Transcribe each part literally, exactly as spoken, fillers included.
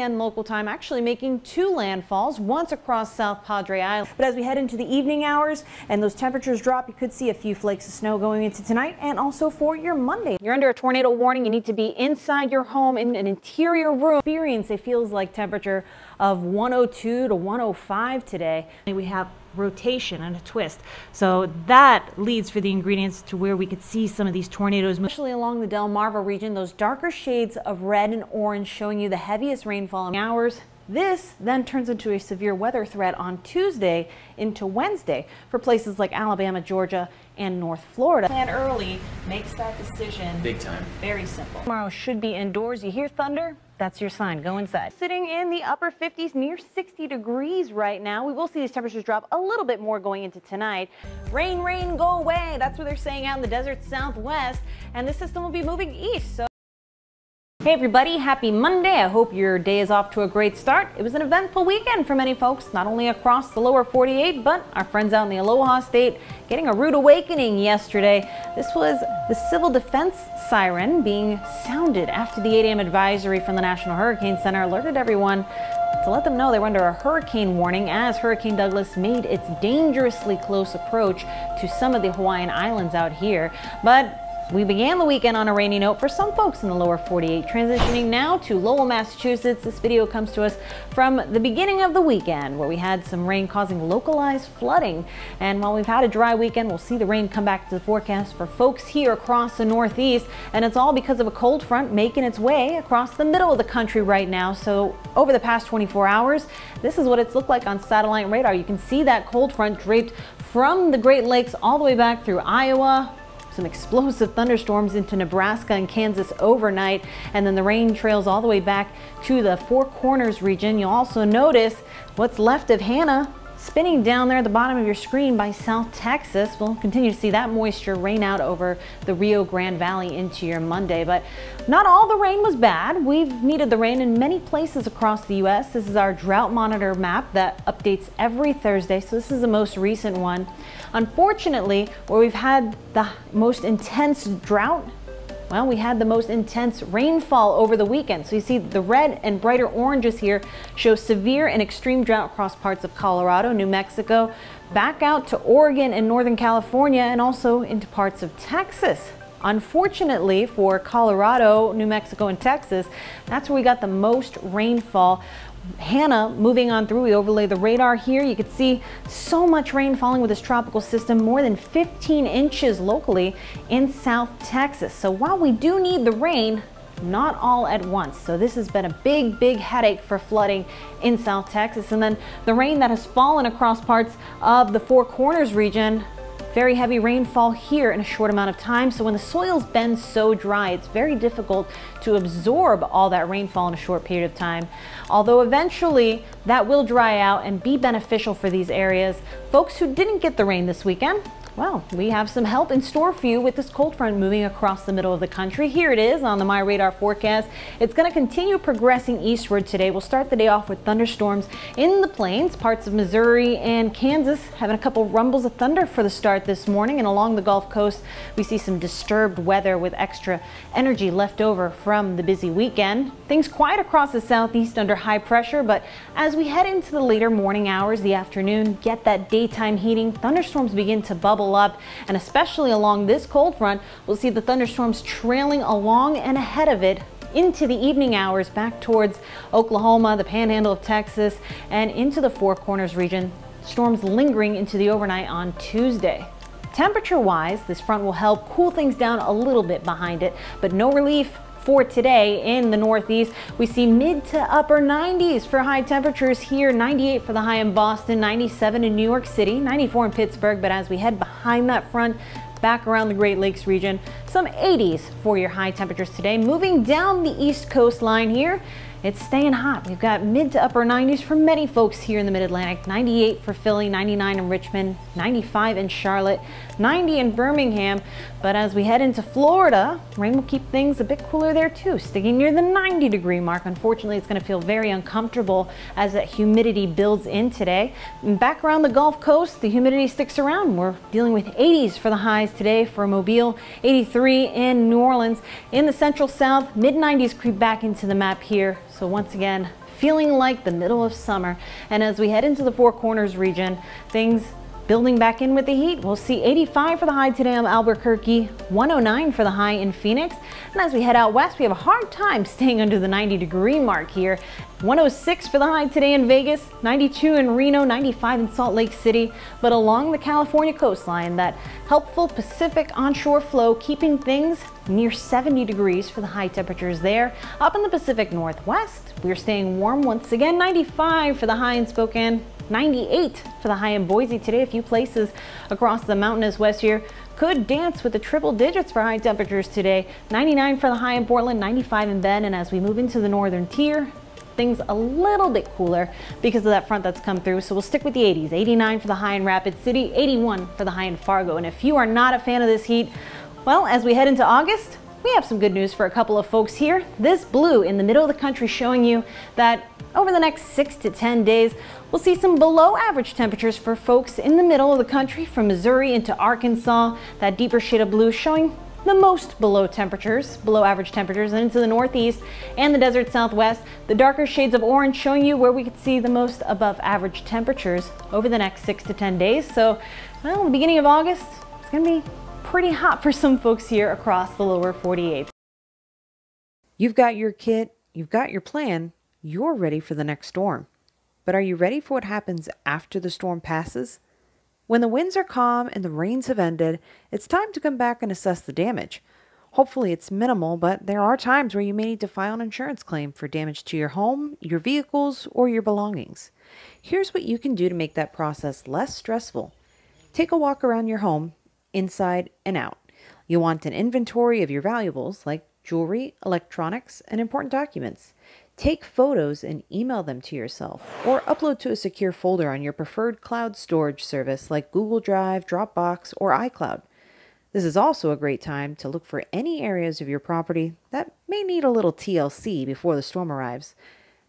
ten a m local time, actually making two landfalls, once across South Padre Island. But as we head into the evening hours and those temperatures drop, you could see a few flakes of snow going into tonight and also for your Monday. You're under a tornado warning. You need to be inside your home in an interior room. Experience a feels like temperature of one oh two to one oh five today. We have rotation and a twist, so that leads for the ingredients to where we could see some of these tornadoes, especially along the Delmarva region. Those darker shades of red and orange showing you the heaviest rainfall in hours. This then turns into a severe weather threat on Tuesday into Wednesday for places like Alabama, Georgia, and North Florida. Plan early makes that decision big time very simple. Tomorrow should be indoors. You hear thunder, that's your sign. Go inside. Sitting in the upper fifties, near sixty degrees right now. We will see these temperatures drop a little bit more going into tonight. Rain, rain, go away. That's what they're saying out in the desert southwest, and this system will be moving east. So hey everybody, happy Monday. I hope your day is off to a great start. It was an eventful weekend for many folks, not only across the lower forty-eight, but our friends out in the Aloha State getting a rude awakening yesterday. This was the civil defense siren being sounded after the eight a m advisory from the National Hurricane Center alerted everyone to let them know they were under a hurricane warning as Hurricane Douglas made its dangerously close approach to some of the Hawaiian Islands out here. But we began the weekend on a rainy note for some folks in the lower forty-eight. Transitioning now to Lowell, Massachusetts. This video comes to us from the beginning of the weekend where we had some rain causing localized flooding. And while we've had a dry weekend, we'll see the rain come back to the forecast for folks here across the Northeast. And it's all because of a cold front making its way across the middle of the country right now. So over the past twenty-four hours, this is what it's looked like on satellite radar. You can see that cold front draped from the Great Lakes all the way back through Iowa. Some explosive thunderstorms into Nebraska and Kansas overnight, and then the rain trails all the way back to the Four Corners region. You'll also notice what's left of Hannah spinning down there at the bottom of your screen by South Texas. We'll continue to see that moisture rain out over the Rio Grande Valley into your Monday. But not all the rain was bad. We've needed the rain in many places across the U S This is our drought monitor map that updates every Thursday, so this is the most recent one. Unfortunately, where we've had the most intense drought, well, we had the most intense rainfall over the weekend. So you see the red and brighter oranges here show severe and extreme drought across parts of Colorado, New Mexico, back out to Oregon and Northern California, and also into parts of Texas. Unfortunately for Colorado, New Mexico, and Texas, that's where we got the most rainfall. Hannah moving on through, we overlay the radar here. You can see so much rain falling with this tropical system, more than fifteen inches locally in South Texas. So while we do need the rain, not all at once. So this has been a big, big headache for flooding in South Texas. And then the rain that has fallen across parts of the Four Corners region, very heavy rainfall here in a short amount of time. So when the soils bend so dry, it's very difficult to absorb all that rainfall in a short period of time. Although eventually that will dry out and be beneficial for these areas. Folks who didn't get the rain this weekend, well, we have some help in store for you with this cold front moving across the middle of the country. Here it is on the MyRadar forecast. It's going to continue progressing eastward today. We'll start the day off with thunderstorms in the plains, parts of Missouri and Kansas, having a couple rumbles of thunder for the start this morning. And along the Gulf Coast, we see some disturbed weather with extra energy left over from the busy weekend. Things quiet across the southeast under high pressure, but as we head into the later morning hours, the afternoon, get that daytime heating, thunderstorms begin to bubble up, and especially along this cold front, we'll see the thunderstorms trailing along and ahead of it into the evening hours back towards Oklahoma, the panhandle of Texas, and into the Four Corners region. Storms lingering into the overnight on Tuesday. Temperature-wise, this front will help cool things down a little bit behind it, but no relief for today in the Northeast. We see mid to upper nineties for high temperatures here, ninety-eight for the high in Boston, ninety-seven in New York City, ninety-four in Pittsburgh. But as we head behind that front, back around the Great Lakes region, some eighties for your high temperatures today. Moving down the East Coast line here, it's staying hot. We've got mid to upper nineties for many folks here in the Mid-Atlantic, ninety-eight for Philly, ninety-nine in Richmond, ninety-five in Charlotte, ninety in Birmingham. But as we head into Florida, rain will keep things a bit cooler there too, sticking near the ninety degree mark. Unfortunately, it's going to feel very uncomfortable as that humidity builds in today. And back around the Gulf Coast, the humidity sticks around. We're dealing with eighties for the highs today for Mobile, eighty-three in New Orleans. In the Central South, mid nineties creep back into the map here. So once again, feeling like the middle of summer. And as we head into the Four Corners region, things building back in with the heat. We'll see eighty-five for the high today on Albuquerque, one oh nine for the high in Phoenix. And as we head out west, we have a hard time staying under the ninety degree mark here. one oh six for the high today in Vegas, ninety-two in Reno, ninety-five in Salt Lake City. But along the California coastline, that helpful Pacific onshore flow keeping things near seventy degrees for the high temperatures there. Up in the Pacific Northwest, we're staying warm once again, ninety-five for the high in Spokane, ninety-eight for the high in Boise today. A few places across the mountainous west here could dance with the triple digits for high temperatures today. ninety-nine for the high in Portland, ninety-five in Bend. And as we move into the northern tier, things a little bit cooler because of that front that's come through. So we'll stick with the eighties, eighty-nine for the high in Rapid City, eighty-one for the high in Fargo. And if you are not a fan of this heat, well, as we head into August, we have some good news for a couple of folks here. This blue in the middle of the country showing you that over the next six to ten days, we'll see some below average temperatures for folks in the middle of the country from Missouri into Arkansas. That deeper shade of blue showing the most below temperatures, below average temperatures, and into the Northeast and the desert Southwest. The darker shades of orange showing you where we could see the most above average temperatures over the next six to ten days. So, well, the beginning of August, it's going to be pretty hot for some folks here across the lower forty-eight. You've got your kit, you've got your plan, you're ready for the next storm. But are you ready for what happens after the storm passes? When the winds are calm and the rains have ended, it's time to come back and assess the damage. Hopefully it's minimal, but there are times where you may need to file an insurance claim for damage to your home, your vehicles, or your belongings. Here's what you can do to make that process less stressful. Take a walk around your home, inside and out. You'll want an inventory of your valuables like jewelry, electronics, and important documents. Take photos and email them to yourself, or upload to a secure folder on your preferred cloud storage service like Google Drive, Dropbox, or iCloud. This is also a great time to look for any areas of your property that may need a little T L C before the storm arrives.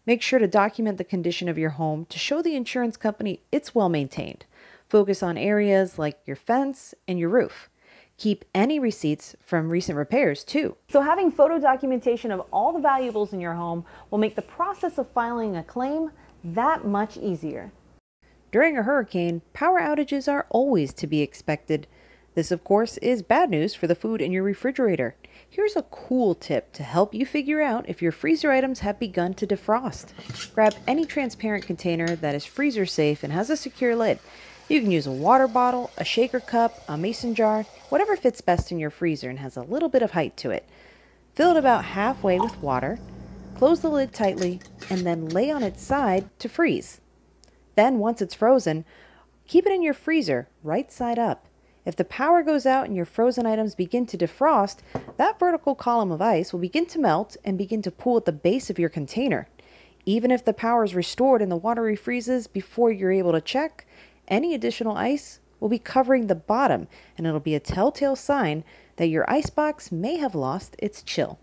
Make sure to document the condition of your home to show the insurance company it's well maintained. Focus on areas like your fence and your roof. Keep any receipts from recent repairs too. So having photo documentation of all the valuables in your home will make the process of filing a claim that much easier. During a hurricane, power outages are always to be expected. This, of course, is bad news for the food in your refrigerator. Here's a cool tip to help you figure out if your freezer items have begun to defrost. Grab any transparent container that is freezer safe and has a secure lid. You can use a water bottle, a shaker cup, a mason jar, whatever fits best in your freezer and has a little bit of height to it. Fill it about halfway with water, close the lid tightly, and then lay on its side to freeze. Then, once it's frozen, keep it in your freezer right side up. If the power goes out and your frozen items begin to defrost, that vertical column of ice will begin to melt and begin to pool at the base of your container. Even if the power is restored and the water refreezes before you're able to check, any additional ice will be covering the bottom, and it'll be a telltale sign that your icebox may have lost its chill.